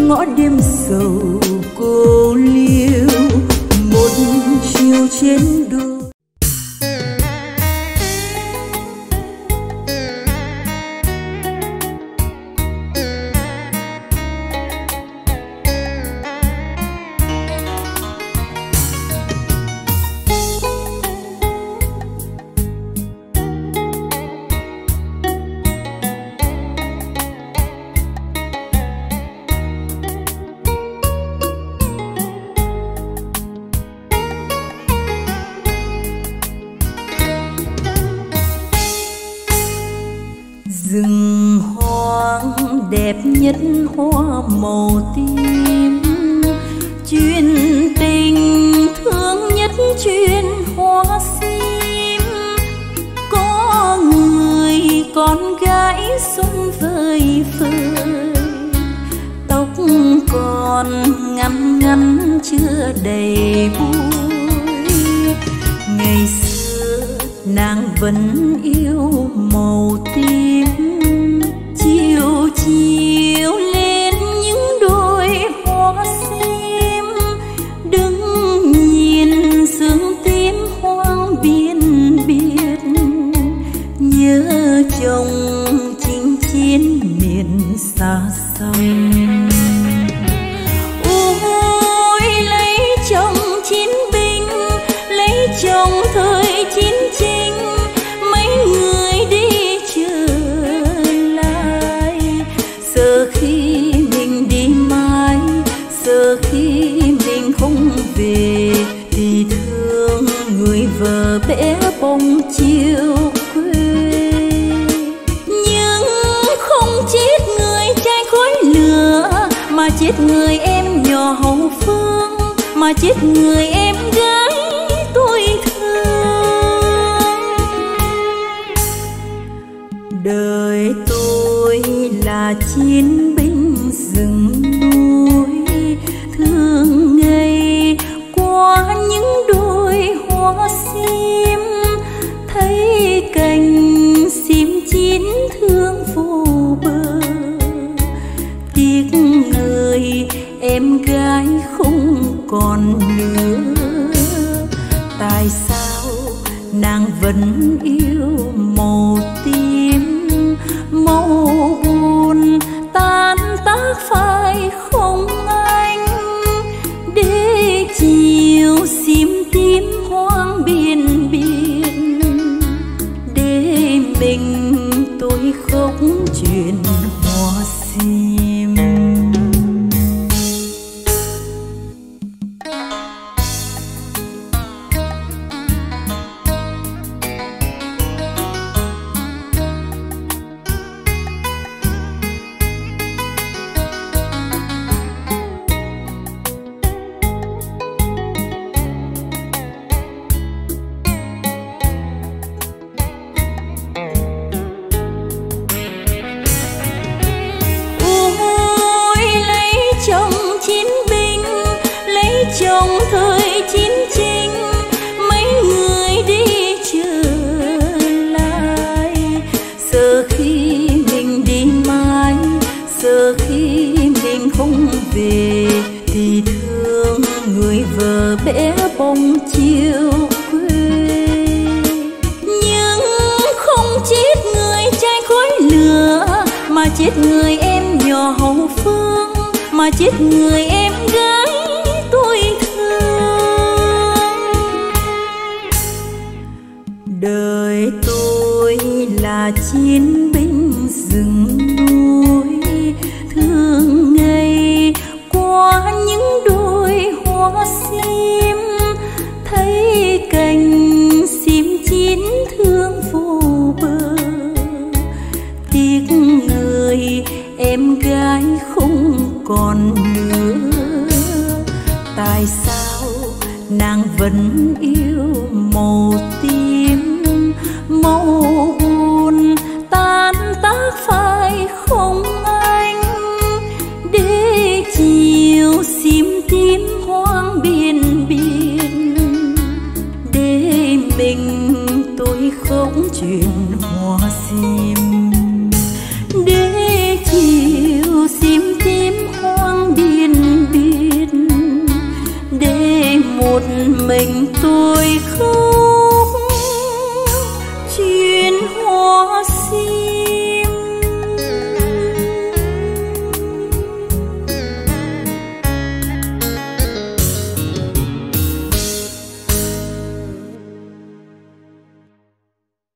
Ngõ đêm sầu cô liêu một chiều trên đường. Rừng hoang đẹp nhất hoa màu tím, chuyên tình thương nhất chuyên hoa sim. Có người con gái xuân vơi vơi, tóc còn ngắn ngắn chưa đầy vui. Ngày xưa nàng vẫn yêu màu tím, chiều chiều lên những đôi hoa sim. Đứng nhìn sương tím hoang biên biệt, nhớ chồng chinh chiến miền xa xăm. Ôi lấy chồng chiến binh, lấy chồng thời chiến tranh, mấy người đi chờ lại. Sợ khi mình đi mãi, sợ khi mình không về, thì thương người vợ bé bông chiều quê. Nhưng không chết người trai khói lửa, mà chết người em nhỏ hậu phương, mà chết người em gái tôi thương. Đời tôi là chiến binh rừng núi, thương em gái không còn nữa, tại sao nàng vẫn yêu màu tím màu buồn tan tác phai không anh, để chiều xím tím hoang biển biển, để mình tôi khóc chuyện hoa sim. Trong thời chiến tranh mấy người đi trở lại, giờ khi mình đi mãi, giờ khi mình không về thì thương người vợ bé bông chiều quê. Nhưng không chết người trai khói lửa, mà chết người em nhỏ hậu phương, mà chết người em gái đời tôi là chiến binh rừng núi, thương ngày qua những đôi hoa sim, thấy cành sim chín thương vô bờ, tiếc người em gái không còn nữa, tại sao nàng vẫn yêu màu tím màu buồn tan tác phai không anh, để chiều xím tím hoang biển biển, để mình tôi khóc chuyện hoa sim, để chiều xím tím hoang biển biển, để một mình tôi khóc hoa sim.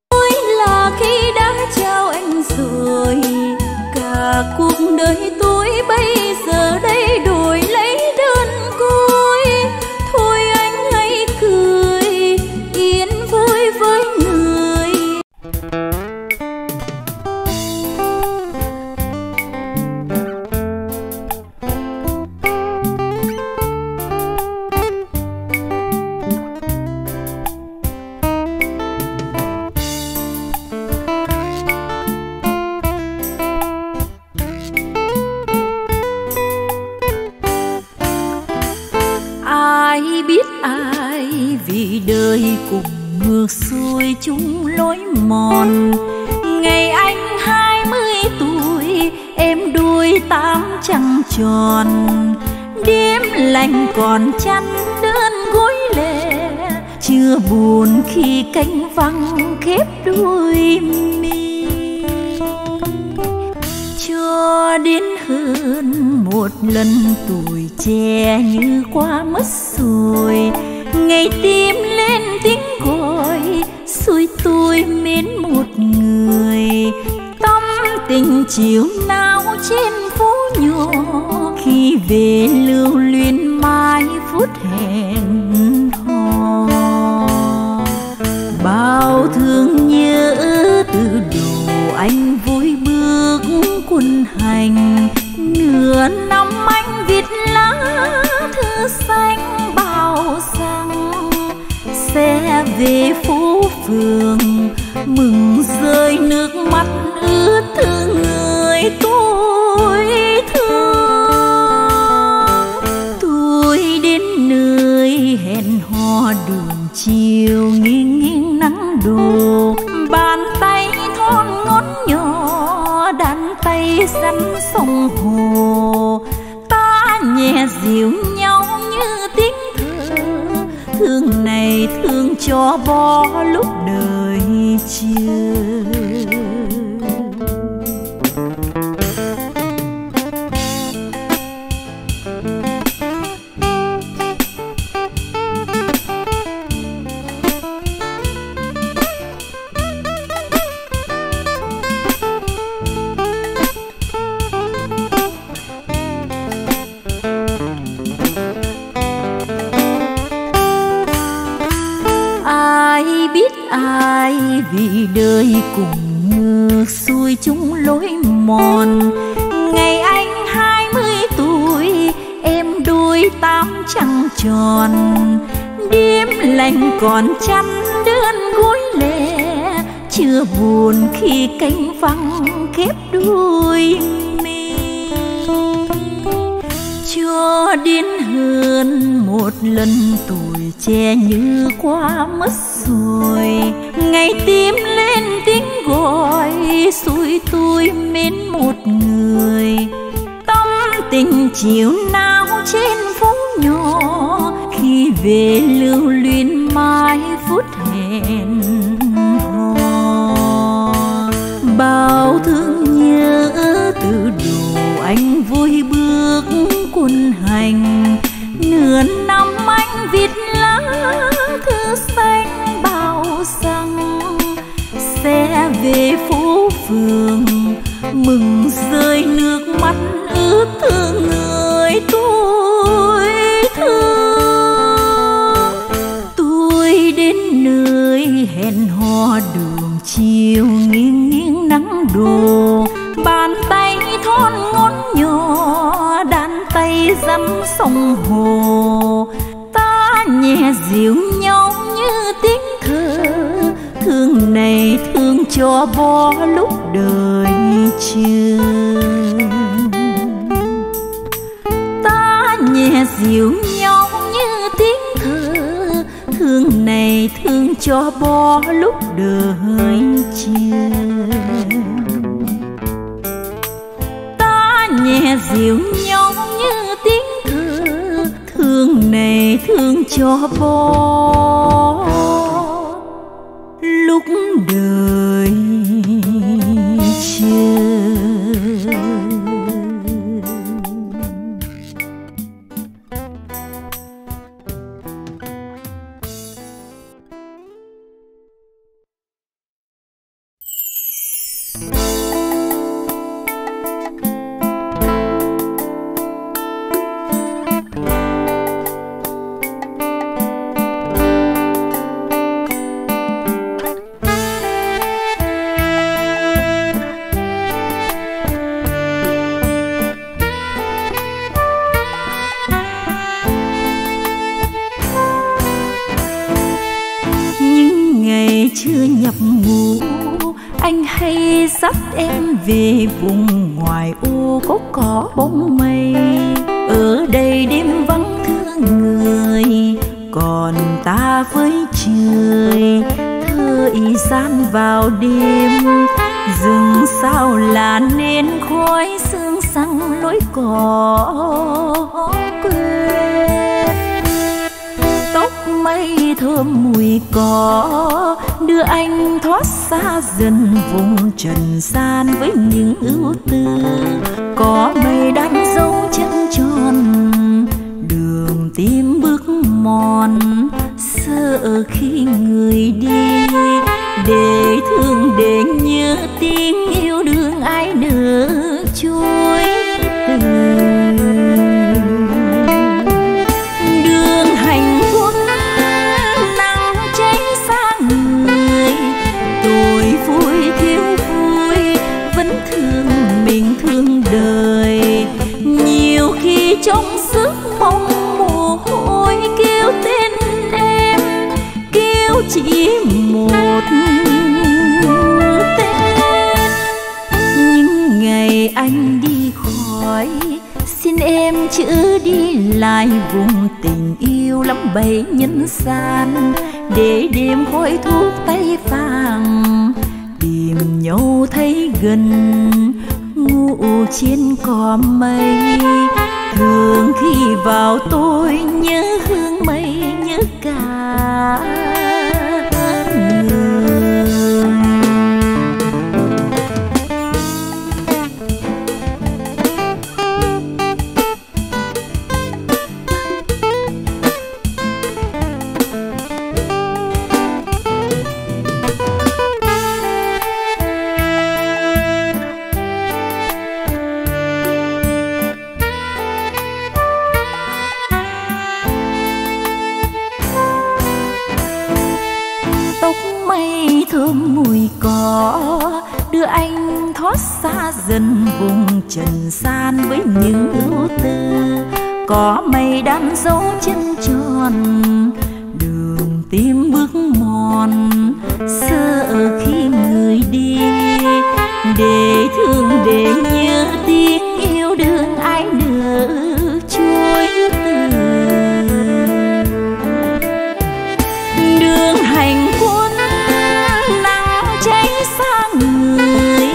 Tôi là khi đã trao anh rồi, cả cuộc đời tôi bây giờ đây đổi lấy đơn côi. Thôi anh hãy cười yên vui với người. Đời cùng ngược xuôi chúng lối mòn, ngày anh hai mươi tuổi em đôi tám trăng tròn, đêm lành còn chăn đơn gối lẻ, chưa buồn khi cánh văng khép đôi mi. Cho đến hơn một lần tuổi trẻ như qua mất rồi, ngày tim lên tiếng gọi xui tôi mến một người, tâm tình chiều nào trên phố nhỏ, khi về lưu luyến mãi phút hẹn hò. Bao thương nhớ từ đầu anh vui bước quân hành, nửa năm anh viết lá thư xanh rằng sẽ về phố phường mừng rơi nước mắt ướt thương người tôi thương. Tôi đến nơi hẹn hò đường chiều nghiêng nghiêng nắng đổ, bàn tay thon ngón nhỏ đàn tay rắn sông hồ, ta nhẹ thương nhau như tiếng thơ, thương này thương cho bo lúc đời chưa. Vì đời cùng ngược xuôi chúng lối mòn. Ngày anh hai mươi tuổi, em đuôi tám trăng tròn. Đêm lành còn chăn đơn gối lẻ, chưa buồn khi cánh vắng khép đuôi mình. Cho đến hơn một lần tuổi trẻ như quá mất rồi, ngày tím lên tiếng gọi xui tôi mến một người. Tâm tình chiều nào trên phố nhỏ, khi về lưu luyến mãi phút hẹn hò. Bao thương nhớ từ đồ anh vui bước quân hành, nửa năm anh viết lá thư xanh bao xăng. Sẽ về phố phường mừng rơi nước mắt ướt thương người tôi thương. Tôi đến nơi hẹn hò đường chiều nghiêng nghiêng nắng đổ, bàn tay thon ngón nhỏ đan tay dắm sông hồ. Ta nhẹ dịu nhau như tiếng thơ, thương này thương cho bo lúc đời chưa. Ta nhẹ dịu nhau như tiếng thơ, thương này thương cho bo lúc đời chưa. Nhẹ dịu nhau như tiếng thơ, thương này thương cho bo lúc đời chưa. Về vùng ngoài ô có cỏ bóng mây, ở đây đêm vắng thương người, còn ta với trời thời gian vào đêm. Rừng sao là nên khói sương sang lối cỏ quê. Tóc mây thơm mùi cỏ đưa anh thoát xa dần vùng trần gian với những ưu tư. Có mây đang dấu chân tròn đường tim bước mòn, sợ khi người đi để thương để nhớ tiếng yêu đương ai nỡ trôi từ. Trong sức mong mồ hôi kêu tên em, kêu chỉ một tên. Nhưng ngày anh đi khỏi, xin em chữ đi lại vùng tình yêu lắm bầy nhân gian. Để đêm khói thuốc tay vàng, tìm nhau thấy gần ngủ trên cỏ mây. Thường khi vào tôi nhớ hương mây, nhớ cả dân vùng trần gian với những ưu tư. Có mây đan dấu chân tròn đường tim bước mòn, sợ khi người đi để thương để nhớ tiếng yêu đương ai nỡ chuối từ. Đường hành quân nắng cháy sang người,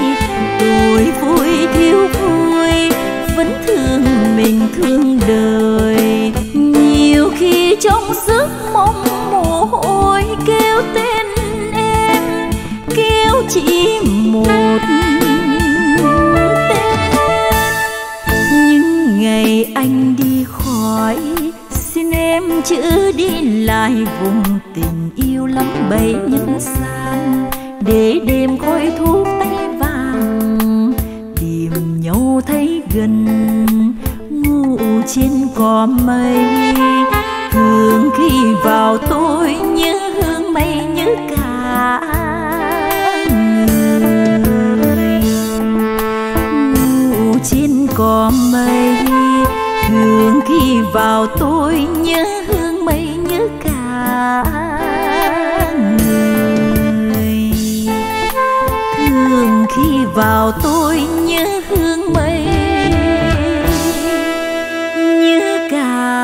tôi vui thiếu vui vẫn thương mình thương đời. Nhiều khi trong giấc mong mồ hôi kêu tên em, kêu chỉ một tên. Những ngày anh đi khỏi xin em chữ đi lại vùng tình yêu lắm bấy những gian, để đêm khói thuốc tay nhau thấy gần ngủ trên cỏ mây. Thường khi vào tôi nhớ hương mây, nhớ cả người ngủ trên cỏ mây. Thường khi vào tôi nhớ hương mây, nhớ cả người. Thường khi vào tôi nhớ hương mây, như cả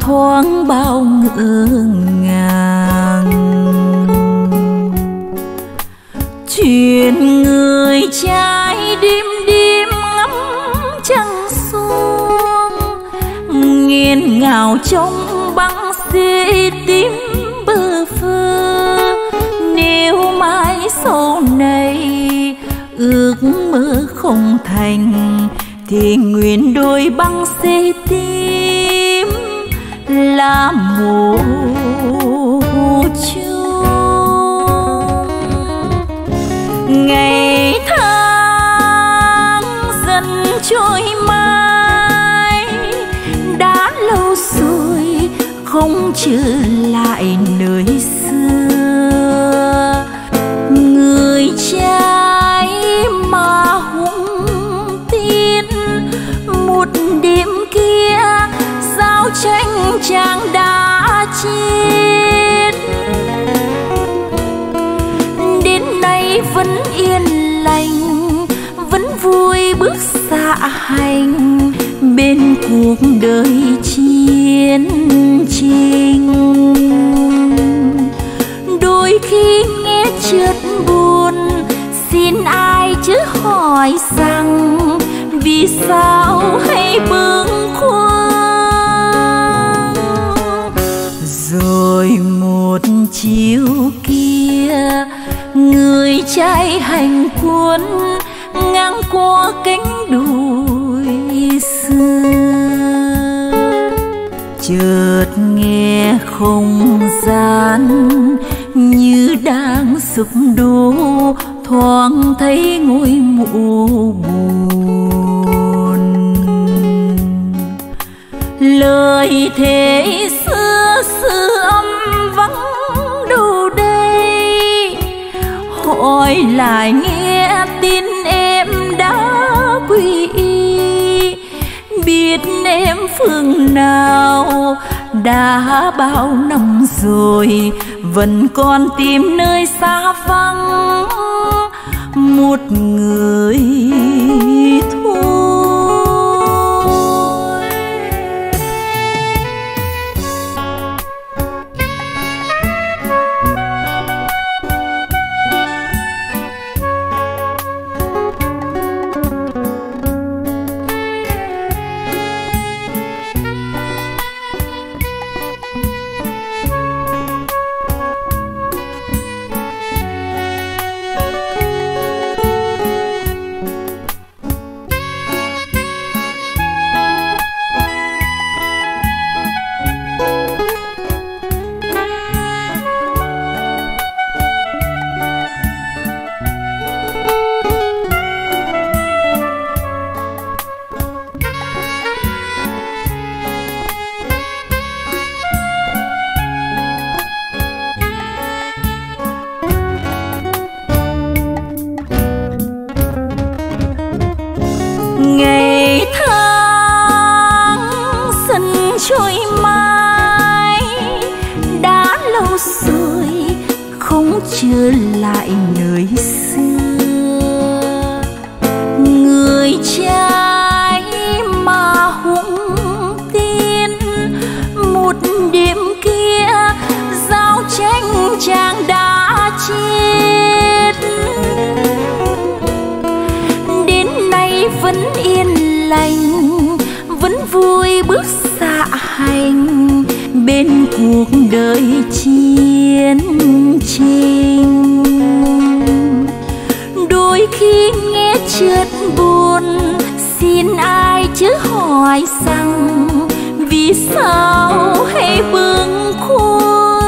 thoáng bao ngượng ngàng. Chuyện người trai đêm đêm ngắm trăng xuống, nghiêng ngào trong băng xê tím bơ phơ. Nếu mãi sau này ước mơ không thành thì nguyện đôi băng xê tím là mùa chung. Ngày tháng dần trôi mãi, đã lâu rồi không trở lại nơi xưa. Người trai mà hùng tin một đêm kia, sao tranh chàng đã chết đến nay vẫn yên lành, vẫn vui bước dạ hành bên cuộc đời chiến tranh. Đôi khi nghe chợt buồn, xin ai chớ hỏi rằng vì sao hay bâng khuâng. Rồi một chiều kia, người trai hành quân ngang ngang qua cánh đùi xưa, chợt nghe không gian như đang sụp đổ, thoáng thấy ngôi mộ buồn. Lời thế xưa xưa âm vắng đâu đây, hỏi lại nghe tin em đã quy y. Biết em phương nào đã bao năm rồi, vẫn còn tìm nơi xa vắng một người thôi. Chưa lại nơi xưa, người trai mà hùng tin một đêm kia giao tranh chàng đã chết. Đến nay vẫn yên lành, vẫn vui bước dạ hành bên cuộc đời chiến tranh. Đôi khi nghe chợt buồn, xin ai chớ hỏi rằng vì sao hay bâng khuâng.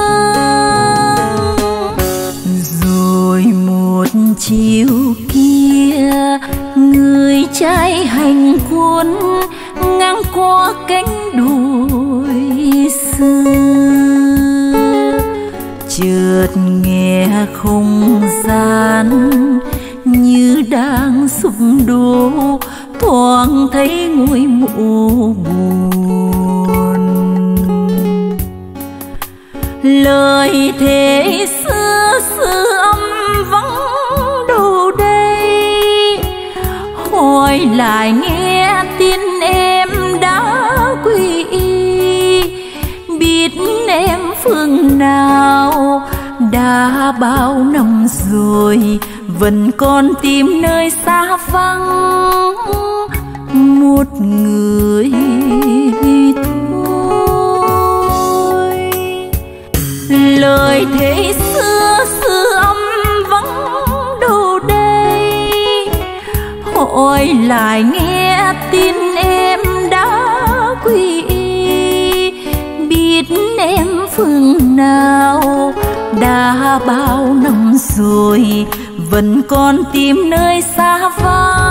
Rồi một chiều kia, người trai hành quân ngang qua cánh đùi xưa, chợt nghe không gian như đang sụp đổ, thoáng thấy ngôi mộ buồn. Lời thế xưa xưa âm vắng đâu đây, hỏi lại nghe tin em đã quy y. Biết em phương nào đã bao năm rồi, vẫn còn tìm nơi xa vắng một người thôi. Lời thế xưa xưa âm vắng đâu đây, hỏi lại nghe tin em đã quy y. Biết em phương nào đã bao năm rồi, vẫn còn tìm nơi xa vắng